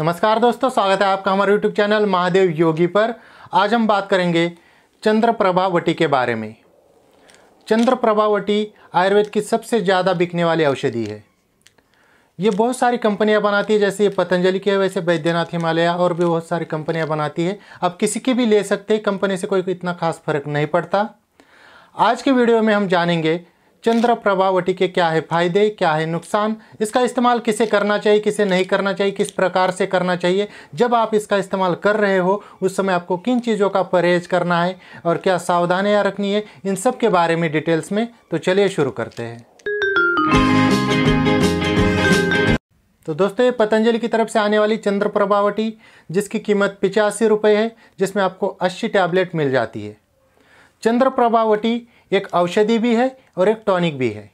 नमस्कार दोस्तों, स्वागत है आपका हमारे YouTube चैनल महादेव योगी पर। आज हम बात करेंगे चंद्रप्रभा वटी के बारे में। चंद्रप्रभा वटी आयुर्वेद की सबसे ज़्यादा बिकने वाली औषधि है। ये बहुत सारी कंपनियां बनाती है, जैसे ये पतंजलि की है, वैसे बैद्यनाथ हिमालय और भी बहुत सारी कंपनियां बनाती है। आप किसी की भी ले सकते हैं, कंपनी से कोई इतना खास फर्क नहीं पड़ता। आज के वीडियो में हम जानेंगे चंद्रप्रभा वटी के क्या है फ़ायदे, क्या है नुकसान, इसका इस्तेमाल किसे करना चाहिए, किसे नहीं करना चाहिए, किस प्रकार से करना चाहिए, जब आप इसका इस्तेमाल कर रहे हो उस समय आपको किन चीज़ों का परहेज करना है और क्या सावधानियां रखनी है, इन सब के बारे में डिटेल्स में। तो चलिए शुरू करते हैं। तो दोस्तों, ये पतंजलि की तरफ से आने वाली चंद्रप्रभा वटी, जिसकी कीमत 85 रुपये है, जिसमें आपको 80 टैबलेट मिल जाती है। चंद्रप्रभा वटी एक औषधि भी है और एक टॉनिक भी है,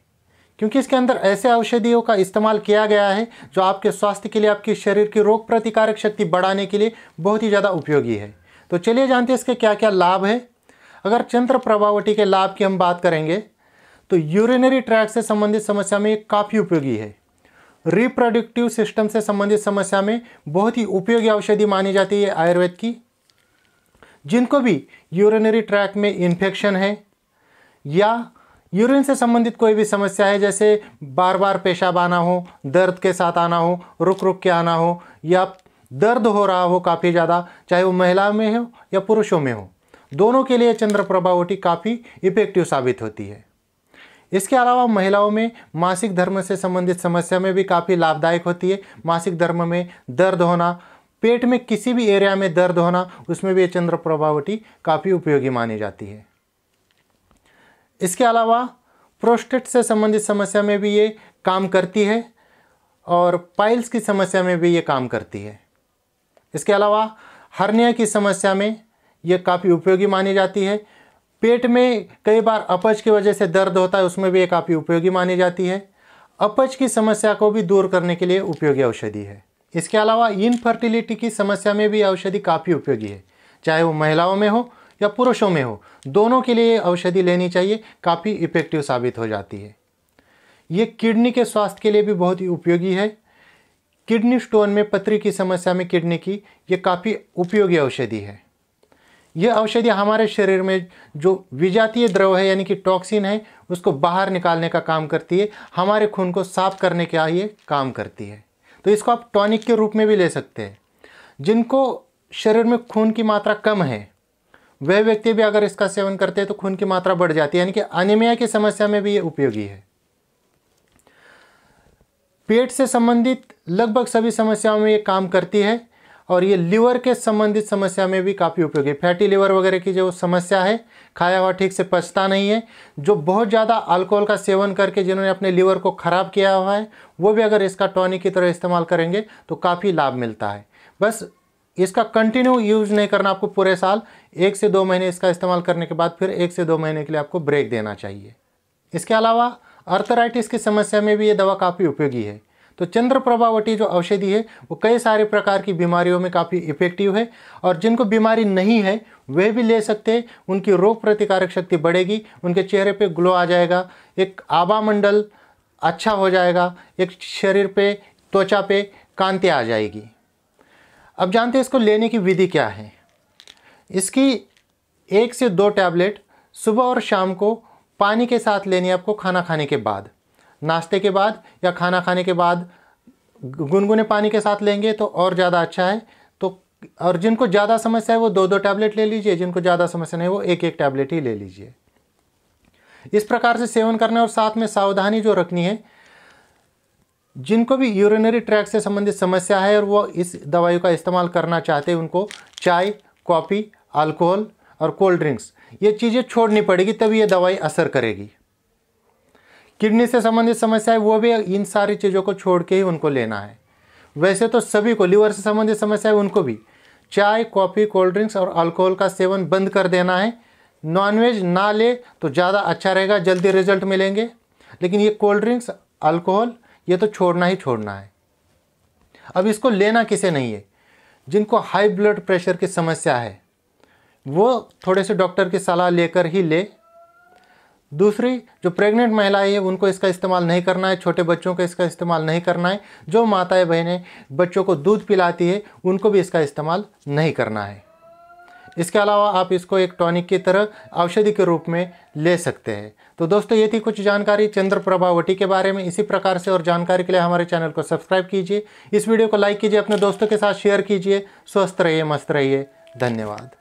क्योंकि इसके अंदर ऐसे औषधियों का इस्तेमाल किया गया है जो आपके स्वास्थ्य के लिए, आपके शरीर की रोग प्रतिकारक शक्ति बढ़ाने के लिए बहुत ही ज़्यादा उपयोगी है। तो चलिए जानते हैं इसके क्या क्या लाभ है। अगर चंद्रप्रभा वटी के लाभ की हम बात करेंगे तो यूरिनरी ट्रैक्ट से संबंधित समस्या में काफ़ी उपयोगी है। रिप्रोडक्टिव सिस्टम से संबंधित समस्या में बहुत ही उपयोगी औषधि मानी जाती है आयुर्वेद की। जिनको भी यूरिनरी ट्रैक्ट में इन्फेक्शन है या यूरिन से संबंधित कोई भी समस्या है, जैसे बार बार पेशाब आना हो, दर्द के साथ आना हो, रुक रुक के आना हो, या दर्द हो रहा हो काफ़ी ज़्यादा, चाहे वो महिला में हो या पुरुषों में हो, दोनों के लिए चंद्रप्रभा वटी काफ़ी इफेक्टिव साबित होती है। इसके अलावा महिलाओं में मासिक धर्म से संबंधित समस्या में भी काफ़ी लाभदायक होती है। मासिक धर्म में दर्द होना, पेट में किसी भी एरिया में दर्द होना, उसमें भी ये चंद्रप्रभा वटी काफ़ी उपयोगी मानी जाती है। इसके अलावा प्रोस्टेट से संबंधित समस्या में भी ये काम करती है और पाइल्स की समस्या में भी ये काम करती है। इसके अलावा हर्निया की समस्या में ये काफ़ी उपयोगी मानी जाती है। पेट में कई बार अपच की वजह से दर्द होता है, उसमें भी ये काफ़ी उपयोगी मानी जाती है। अपच की समस्या को भी दूर करने के लिए उपयोगी औषधि है। इसके अलावा इनफर्टिलिटी की समस्या में भी औषधि काफ़ी उपयोगी है, चाहे वो महिलाओं में हो या पुरुषों में हो, दोनों के लिए औषधि लेनी चाहिए, काफ़ी इफेक्टिव साबित हो जाती है। ये किडनी के स्वास्थ्य के लिए भी बहुत ही उपयोगी है। किडनी स्टोन में, पथरी की समस्या में किडनी की, ये काफ़ी उपयोगी औषधि है। यह औषधि हमारे शरीर में जो विजातीय द्रव है, यानी कि टॉक्सिन है, उसको बाहर निकालने का काम करती है, हमारे खून को साफ करने का ये काम करती है। तो इसको आप टॉनिक के रूप में भी ले सकते हैं। जिनको शरीर में खून की मात्रा कम है, वह व्यक्ति भी अगर इसका सेवन करते हैं तो खून की मात्रा बढ़ जाती है, यानी कि अनीमिया की समस्या में भी ये उपयोगी है। पेट से संबंधित लगभग सभी समस्याओं में ये काम करती है और ये लिवर के संबंधित समस्या में भी काफ़ी उपयोगी है। फैटी लिवर वगैरह की जो समस्या है, खाया हुआ ठीक से पचता नहीं है, जो बहुत ज़्यादा अल्कोहल का सेवन करके जिन्होंने अपने लिवर को ख़राब किया हुआ है, वो भी अगर इसका टॉनिक की तरह इस्तेमाल करेंगे तो काफ़ी लाभ मिलता है। बस इसका कंटिन्यू यूज़ नहीं करना आपको पूरे साल, 1 से 2 महीने इसका इस्तेमाल करने के बाद फिर 1 से 2 महीने के लिए आपको ब्रेक देना चाहिए। इसके अलावा आर्थराइटिस की समस्या में भी ये दवा काफ़ी उपयोगी है। तो चंद्रप्रभा वटी जो औषधि है वो कई सारे प्रकार की बीमारियों में काफ़ी इफेक्टिव है और जिनको बीमारी नहीं है वह भी ले सकते हैं। उनकी रोग प्रतिकारक शक्ति बढ़ेगी, उनके चेहरे पे ग्लो आ जाएगा, एक आभा मंडल अच्छा हो जाएगा, एक शरीर पे, त्वचा पे कांति आ जाएगी। अब जानते हैं इसको लेने की विधि क्या है। इसकी 1 से 2 टैबलेट सुबह और शाम को पानी के साथ लेनी है आपको, खाना खाने के बाद, नाश्ते के बाद या खाना खाने के बाद गुनगुने पानी के साथ लेंगे तो और ज़्यादा अच्छा है। तो और जिनको ज़्यादा समस्या है वो 2-2 टैबलेट ले लीजिए, जिनको ज़्यादा समस्या नहीं वो 1-1 टैबलेट ही ले लीजिए। इस प्रकार से सेवन करना है। और साथ में सावधानी जो रखनी है, जिनको भी यूरिनरी ट्रैक्ट से संबंधित समस्या है और वो इस दवाई का इस्तेमाल करना चाहते हैं, उनको चाय, कॉफ़ी, अल्कोहल और कोल्ड ड्रिंक्स, ये चीज़ें छोड़नी पड़ेगी, तभी ये दवाई असर करेगी। किडनी से संबंधित समस्या है, वो भी इन सारी चीज़ों को छोड़ के ही उनको लेना है। वैसे तो सभी को, लीवर से संबंधित समस्या है उनको भी चाय, कॉफ़ी, कोल्ड ड्रिंक्स और अल्कोहल का सेवन बंद कर देना है। नॉनवेज ना ले तो ज़्यादा अच्छा रहेगा, जल्दी रिजल्ट मिलेंगे। लेकिन ये कोल्ड ड्रिंक्स, अल्कोहल, ये तो छोड़ना ही छोड़ना है। अब इसको लेना किसे नहीं है, जिनको हाई ब्लड प्रेशर की समस्या है वो थोड़े से डॉक्टर की सलाह लेकर ही ले। दूसरी जो प्रेग्नेंट महिलाएं हैं उनको इसका इस्तेमाल नहीं करना है, छोटे बच्चों का इसका इस्तेमाल नहीं करना है, जो माताएं बहनें बच्चों को दूध पिलाती है उनको भी इसका इस्तेमाल नहीं करना है। इसके अलावा आप इसको एक टॉनिक की तरह औषधि के रूप में ले सकते हैं। तो दोस्तों ये थी कुछ जानकारी चंद्रप्रभा वटी के बारे में। इसी प्रकार से और जानकारी के लिए हमारे चैनल को सब्सक्राइब कीजिए, इस वीडियो को लाइक कीजिए, अपने दोस्तों के साथ शेयर कीजिए। स्वस्थ रहिए, मस्त रहिए, धन्यवाद।